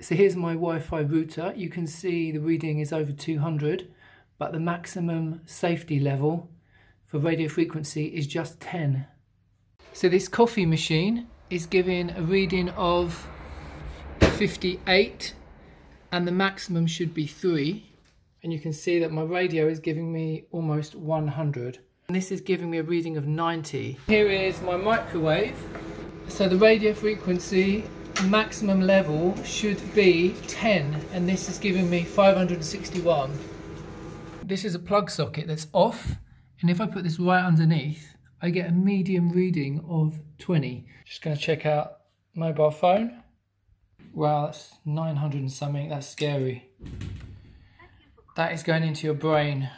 So here's my Wi-Fi router. You can see the reading is over 200, but the maximum safety level for radio frequency is just 10. So this coffee machine is giving a reading of 58, and the maximum should be 3. And you can see that my radio is giving me almost 100. And this is giving me a reading of 90. Here is my microwave. So the radio frequency maximum level should be 10, and this is giving me 561. This is a plug socket that's off, and if I put this right underneath, I get a medium reading of 20. Just going to check out mobile phone. Wow, that's 900 and something. That's scary. That is going into your brain.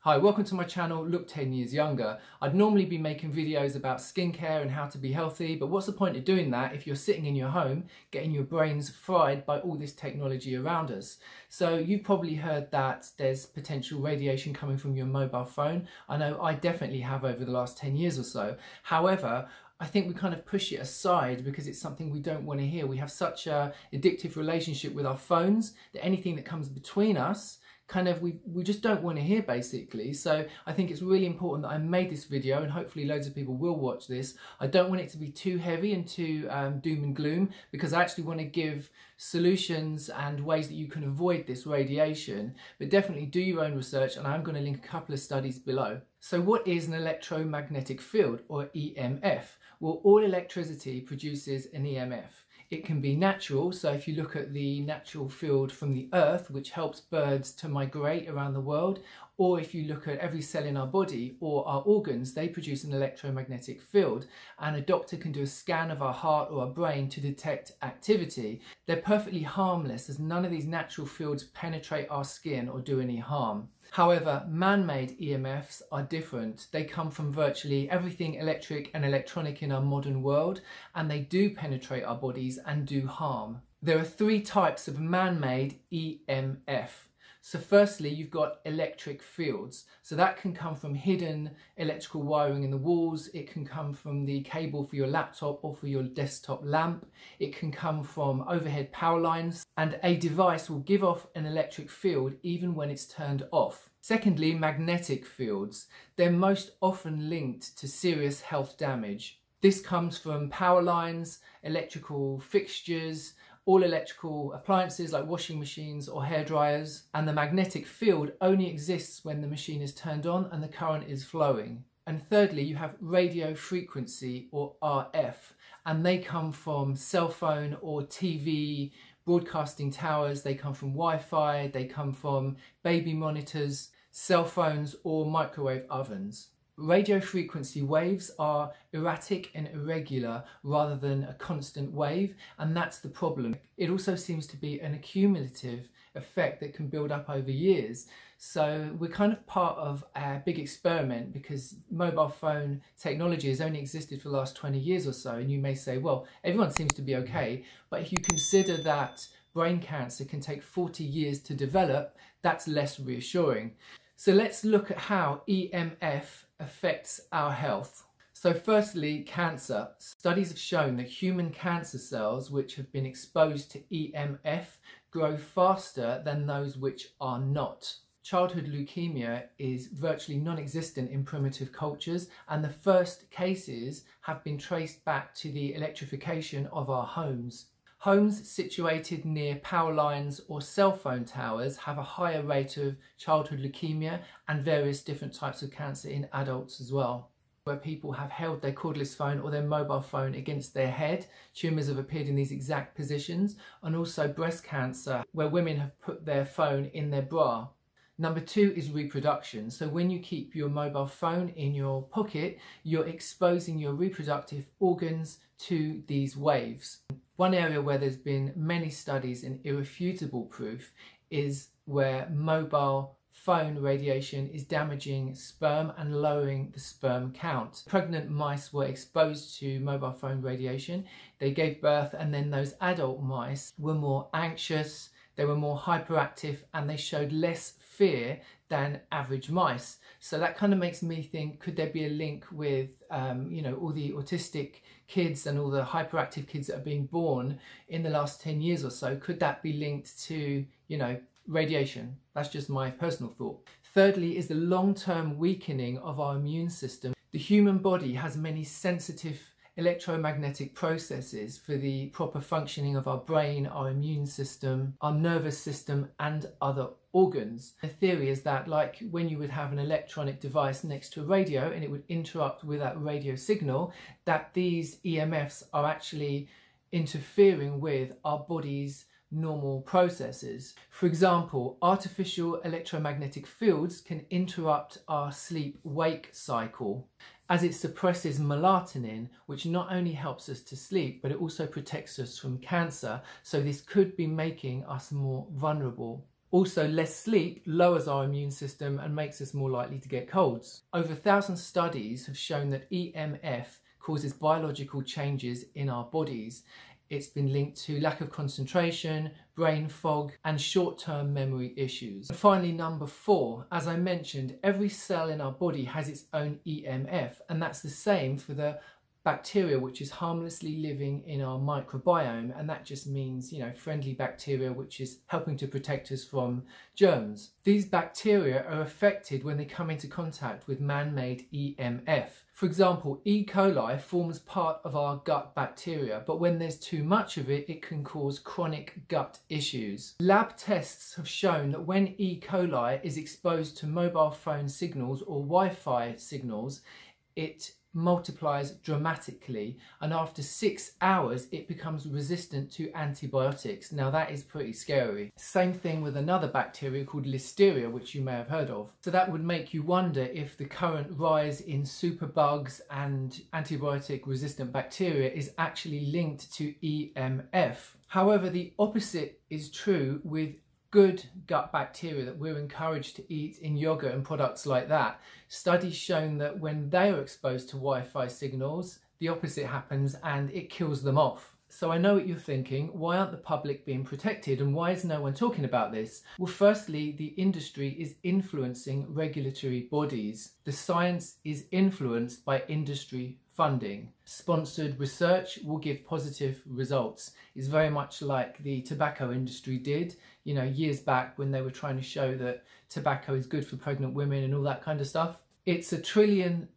Hi, welcome to my channel, Look 10 Years Younger. I'd normally be making videos about skincare and how to be healthy, but what's the point of doing that if you're sitting in your home getting your brains fried by all this technology around us? So you've probably heard that there's potential radiation coming from your mobile phone. I know I definitely have over the last 10 years or so. However, I think we kind of push it aside because it's something we don't want to hear. We have such an addictive relationship with our phones that anything that comes between us kind of we just don't want to hear, basically. So I think it's really important that I made this video, and hopefully loads of people will watch this. I don't want it to be too heavy and too doom and gloom, because I actually want to give solutions and ways that you can avoid this radiation. But definitely do your own research, and I'm going to link a couple of studies below. So what is an electromagnetic field, or EMF? Well, all electricity produces an EMF. It can be natural, so if you look at the natural field from the earth, which helps birds to migrate around the world, or if you look at every cell in our body or our organs, they produce an electromagnetic field, and a doctor can do a scan of our heart or our brain to detect activity. They're perfectly harmless, as none of these natural fields penetrate our skin or do any harm. However, man-made EMFs are different. They come from virtually everything electric and electronic in our modern world, and they do penetrate our bodies and do harm. There are three types of man-made EMF. So firstly, you've got electric fields. So that can come from hidden electrical wiring in the walls. It can come from the cable for your laptop or for your desktop lamp. It can come from overhead power lines. And a device will give off an electric field even when it's turned off. Secondly, magnetic fields. They're most often linked to serious health damage. This comes from power lines, electrical fixtures, all electrical appliances like washing machines or hair dryers, and the magnetic field only exists when the machine is turned on and the current is flowing. And thirdly, you have radio frequency, or RF, and they come from cell phone or TV broadcasting towers. They come from Wi-Fi, they come from baby monitors, cell phones, or microwave ovens. Radio frequency waves are erratic and irregular rather than a constant wave, and that's the problem. It also seems to be an accumulative effect that can build up over years. So we're kind of part of a big experiment, because mobile phone technology has only existed for the last 20 years or so, and you may say, well, everyone seems to be okay, but if you consider that brain cancer can take 40 years to develop, that's less reassuring. So let's look at how EMF affects our health. So firstly, cancer. Studies have shown that human cancer cells which have been exposed to EMF grow faster than those which are not. Childhood leukemia is virtually non-existent in primitive cultures, and the first cases have been traced back to the electrification of our homes. Homes situated near power lines or cell phone towers have a higher rate of childhood leukemia and various different types of cancer in adults as well. Where people have held their cordless phone or their mobile phone against their head, tumours have appeared in these exact positions, and also breast cancer, where women have put their phone in their bra. Number two is reproduction. So when you keep your mobile phone in your pocket, you're exposing your reproductive organs to these waves. One area where there's been many studies and irrefutable proof is where mobile phone radiation is damaging sperm and lowering the sperm count. Pregnant mice were exposed to mobile phone radiation. They gave birth, and then those adult mice were more anxious, They were more hyperactive and they showed less fear than average mice. So that kind of makes me think, could there be a link with, you know, all the autistic kids and all the hyperactive kids that are being born in the last 10 years or so? Could that be linked to, you know, radiation? That's just my personal thought. Thirdly is the long-term weakening of our immune system. The human body has many sensitive electromagnetic processes for the proper functioning of our brain, our immune system, our nervous system and other organs. The theory is that, like when you would have an electronic device next to a radio and it would interrupt with that radio signal, that these EMFs are actually interfering with our body's normal processes. For example, artificial electromagnetic fields can interrupt our sleep-wake cycle, as it suppresses melatonin, which not only helps us to sleep, but it also protects us from cancer. So this could be making us more vulnerable. Also, less sleep lowers our immune system and makes us more likely to get colds. Over 1,000 studies have shown that EMF causes biological changes in our bodies. It's been linked to lack of concentration, brain fog, and short-term memory issues. And finally, number 4, as I mentioned, every cell in our body has its own EMF, and that's the same for the bacteria, which is harmlessly living in our microbiome, and that just means, you know, friendly bacteria, which is helping to protect us from germs. These bacteria are affected when they come into contact with man-made EMF. For example, E. coli forms part of our gut bacteria, but when there's too much of it, it can cause chronic gut issues. Lab tests have shown that when E. coli is exposed to mobile phone signals or Wi-Fi signals, it multiplies dramatically, and after 6 hours it becomes resistant to antibiotics. Now that is pretty scary. Same thing with another bacteria called Listeria, which you may have heard of. So that would make you wonder if the current rise in superbugs and antibiotic resistant bacteria is actually linked to EMF. However, the opposite is true with good gut bacteria that we're encouraged to eat in yogurt and products like that. Studies shown that when they are exposed to Wi-Fi signals, the opposite happens and it kills them off. So I know what you're thinking, why aren't the public being protected and why is no one talking about this? Well, firstly, the industry is influencing regulatory bodies. The science is influenced by industry funding. Sponsored research will give positive results. It's very much like the tobacco industry did, you know, years back when they were trying to show that tobacco is good for pregnant women and all that kind of stuff. It's a $1 trillion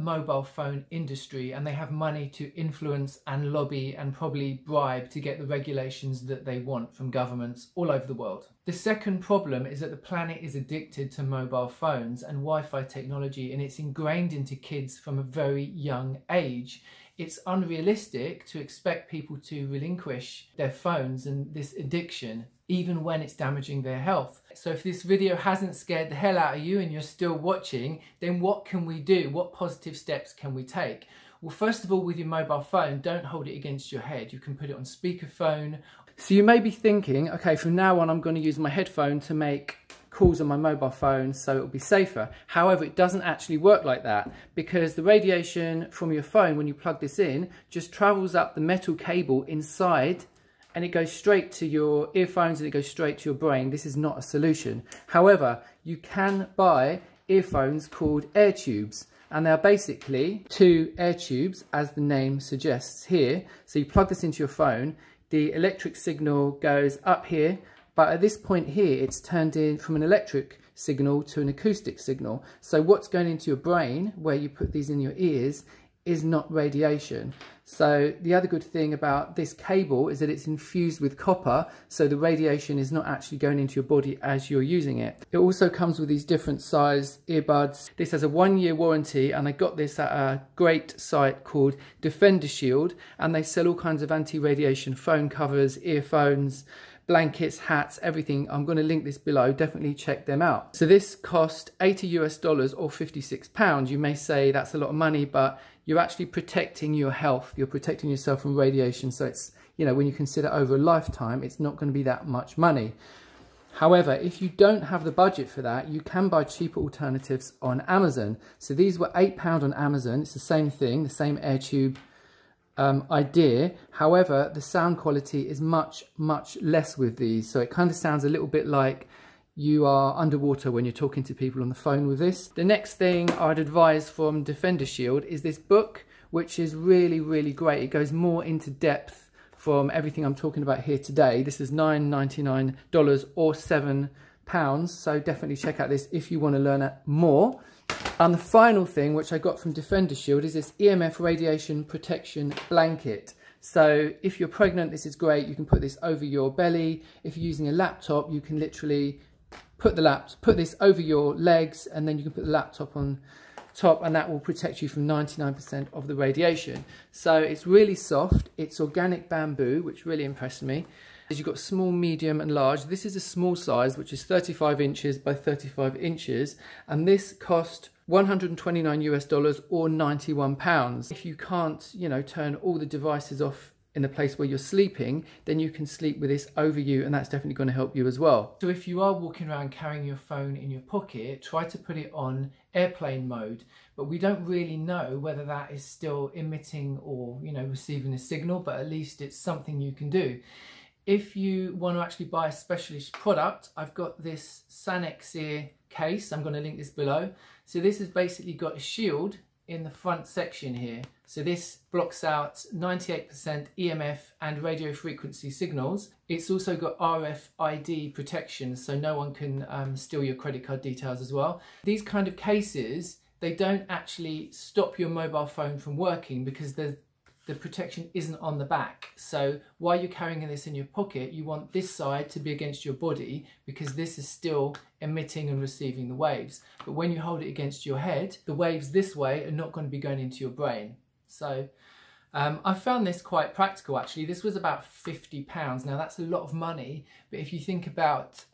mobile phone industry and they have money to influence and lobby and probably bribe to get the regulations that they want from governments all over the world. The second problem is that the planet is addicted to mobile phones and Wi-Fi technology, and it's ingrained into kids from a very young age. It's unrealistic to expect people to relinquish their phones and this addiction, even when it's damaging their health. So if this video hasn't scared the hell out of you and you're still watching, then what can we do? What positive steps can we take? Well, first of all, with your mobile phone, don't hold it against your head. You can put it on speakerphone. So you may be thinking, okay, from now on, I'm going to use my headphone to make calls on my mobile phone so it'll be safer. However, it doesn't actually work like that, because the radiation from your phone, when you plug this in, just travels up the metal cable inside and it goes straight to your earphones and it goes straight to your brain. This is not a solution. However, you can buy earphones called Air Tubes, and they are basically 2 air tubes, as the name suggests here. So you plug this into your phone, the electric signal goes up here, but at this point here it's turned in from an electric signal to an acoustic signal. So what's going into your brain where you put these in your ears is not radiation. So the other good thing about this cable is that it's infused with copper, so the radiation is not actually going into your body as you're using it. It also comes with these different size earbuds. This has a 1-year warranty, and I got this at a great site called Defender Shield, and they sell all kinds of anti-radiation phone covers, earphones, blankets, hats, everything. I'm going to link this below, definitely check them out. So this cost $80 or £56. You may say that's a lot of money, but you're actually protecting your health. You're protecting yourself from radiation. So it's, you know, when you consider over a lifetime, it's not going to be that much money. However, if you don't have the budget for that, you can buy cheaper alternatives on Amazon. So these were £8 on Amazon. It's the same thing, the same air tube idea. However, the sound quality is much, much less with these. So it kind of sounds a little bit like you are underwater when you're talking to people on the phone with this. The next thing I'd advise from Defender Shield is this book, which is really, really great. It goes more into depth from everything I'm talking about here today. This is $9.99 or £7. So definitely check out this if you want to learn more. And the final thing which I got from Defender Shield is this EMF radiation protection blanket. So if you're pregnant, this is great. You can put this over your belly. If you're using a laptop, you can literally put this over your legs, and then you can put the laptop on top, and that will protect you from 99% of the radiation. So it's really soft. It's organic bamboo, which really impressed me. You've got small, medium and large. This is a small size, which is 35 inches by 35 inches. And this cost $129 or £91. If you can't, you know, turn all the devices off in the place where you're sleeping, then you can sleep with this over you, and that's definitely going to help you as well. So if you are walking around carrying your phone in your pocket, try to put it on airplane mode, but we don't really know whether that is still emitting or, you know, receiving a signal, but at least it's something you can do. If you want to actually buy a specialist product, I've got this Sanexir case. I'm going to link this below. So this has basically got a shield in the front section here. So this blocks out 98% EMF and radio frequency signals. It's also got RFID protection, so no one can steal your credit card details as well. These kind of cases, they don't actually stop your mobile phone from working because the protection isn't on the back. So while you're carrying this in your pocket, you want this side to be against your body because this is still emitting and receiving the waves. But when you hold it against your head, the waves this way are not going to be going into your brain. So I found this quite practical actually. This was about £50. Now that's a lot of money, but if you think about,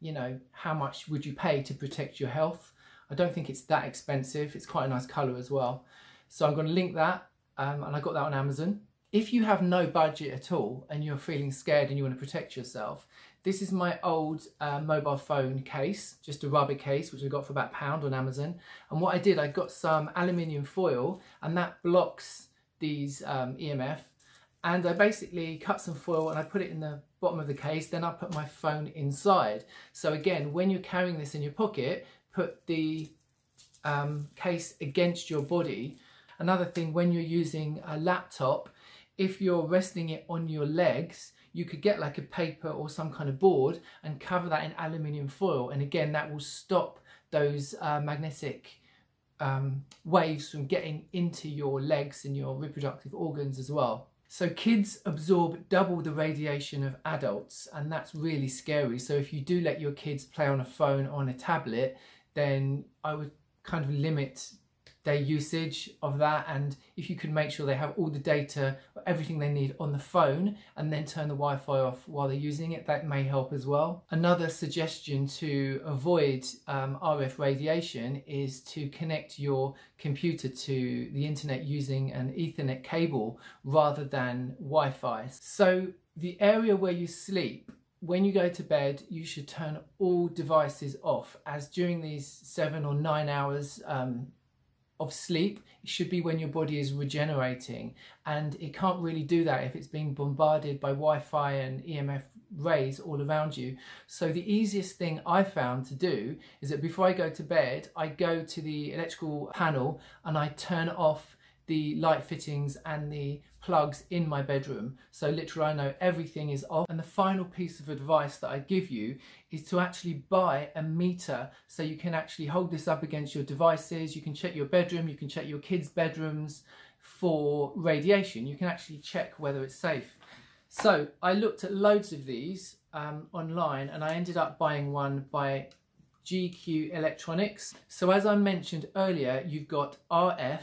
you know, how much would you pay to protect your health? I don't think it's that expensive. It's quite a nice colour as well. So I'm going to link that. And I got that on Amazon. If you have no budget at all and you're feeling scared and you want to protect yourself, this is my old mobile phone case, just a rubber case, which I got for about £1 on Amazon. And what I did, I got some aluminium foil, and that blocks these EMF. And I basically cut some foil and I put it in the bottom of the case, then I put my phone inside. So again, when you're carrying this in your pocket, put the case against your body. Another thing, when you're using a laptop, if you're resting it on your legs, you could get like a paper or some kind of board and cover that in aluminium foil. And again, that will stop those magnetic waves from getting into your legs and your reproductive organs as well. So kids absorb double the radiation of adults, and that's really scary. So if you do let your kids play on a phone or on a tablet, then I would kind of limit their usage of that, and if you can make sure they have all the data, everything they need on the phone, and then turn the Wi-Fi off while they're using it, that may help as well. Another suggestion to avoid RF radiation is to connect your computer to the internet using an Ethernet cable rather than Wi-Fi. So the area where you sleep, when you go to bed, you should turn all devices off, as during these 7 or 9 hours of sleep, it should be when your body is regenerating, and it can't really do that if it's being bombarded by Wi-Fi and EMF rays all around you. So the easiest thing I found to do is that before I go to bed, I go to the electrical panel and I turn off the light fittings and the plugs in my bedroom. So literally I know everything is off. And the final piece of advice that I give you is to actually buy a meter, so you can actually hold this up against your devices. You can check your bedroom, you can check your kids' bedrooms for radiation. You can actually check whether it's safe. So I looked at loads of these online, and I ended up buying one by GQ Electronics. So as I mentioned earlier, you've got RF,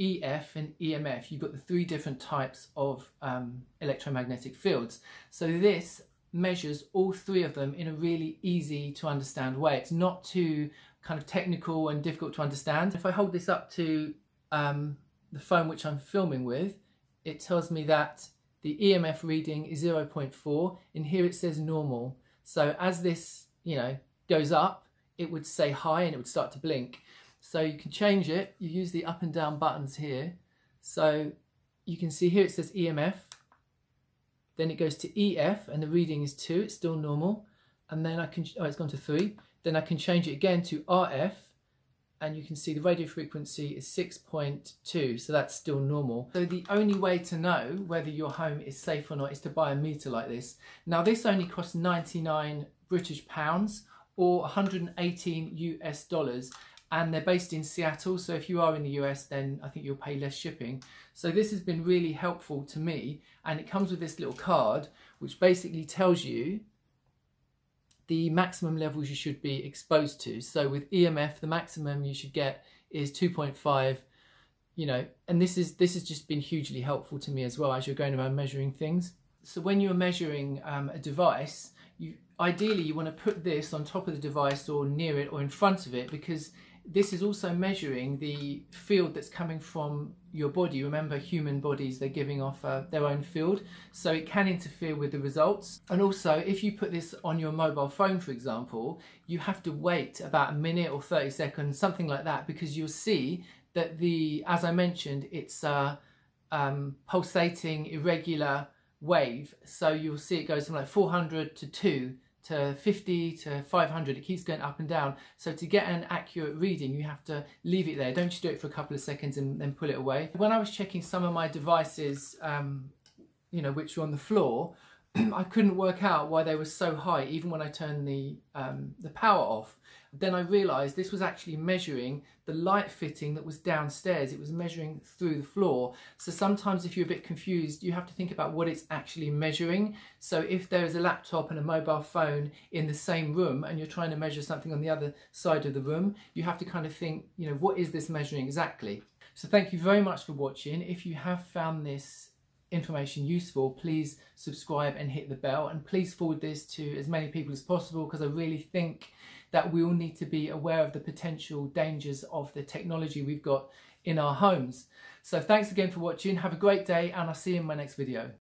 EF and EMF. You've got the three different types of electromagnetic fields. So this measures all three of them in a really easy to understand way. It's not too kind of technical and difficult to understand. If I hold this up to the phone which I'm filming with, it tells me that the EMF reading is 0.4, and here it says normal. So as this, you know, goes up, it would say high and it would start to blink. So you can change it, you use the up and down buttons here. So you can see here it says EMF, then it goes to EF and the reading is 2, it's still normal, and then I can, oh, it's gone to 3, then I can change it again to RF, and you can see the radio frequency is 6.2, so that's still normal. So the only way to know whether your home is safe or not is to buy a meter like this. Now this only costs 99 British pounds or 118 US dollars, and they're based in Seattle, so if you are in the US then I think you'll pay less shipping. So this has been really helpful to me, and it comes with this little card which basically tells you the maximum levels you should be exposed to. So with EMF the maximum you should get is 2.5, you know, and this has just been hugely helpful to me as well as you're going around measuring things. So when you're measuring a device, ideally you want to put this on top of the device or near it or in front of it, because this is also measuring the field that's coming from your body. Remember, human bodies, they're giving off their own field, so it can interfere with the results. And also, if you put this on your mobile phone, for example, you have to wait about a minute or 30 seconds, something like that, because you'll see that the, as I mentioned, it's a pulsating, irregular wave. So you'll see it goes from like 400 to 2 to 50 to 500, it keeps going up and down. So to get an accurate reading, you have to leave it there. Don't just do it for a couple of seconds and then pull it away. When I was checking some of my devices, you know, which were on the floor, I couldn't work out why they were so high, even when I turned the power off. Then I realized this was actually measuring the light fitting that was downstairs. It was measuring through the floor. So sometimes if you're a bit confused, you have to think about what it's actually measuring. So if there is a laptop and a mobile phone in the same room and you're trying to measure something on the other side of the room, you have to kind of think, you know, what is this measuring exactly? So thank you very much for watching. If you have found this information useful, please subscribe and hit the bell, and please forward this to as many people as possible, because I really think that we all need to be aware of the potential dangers of the technology we've got in our homes. So thanks again for watching, have a great day, and I'll see you in my next video.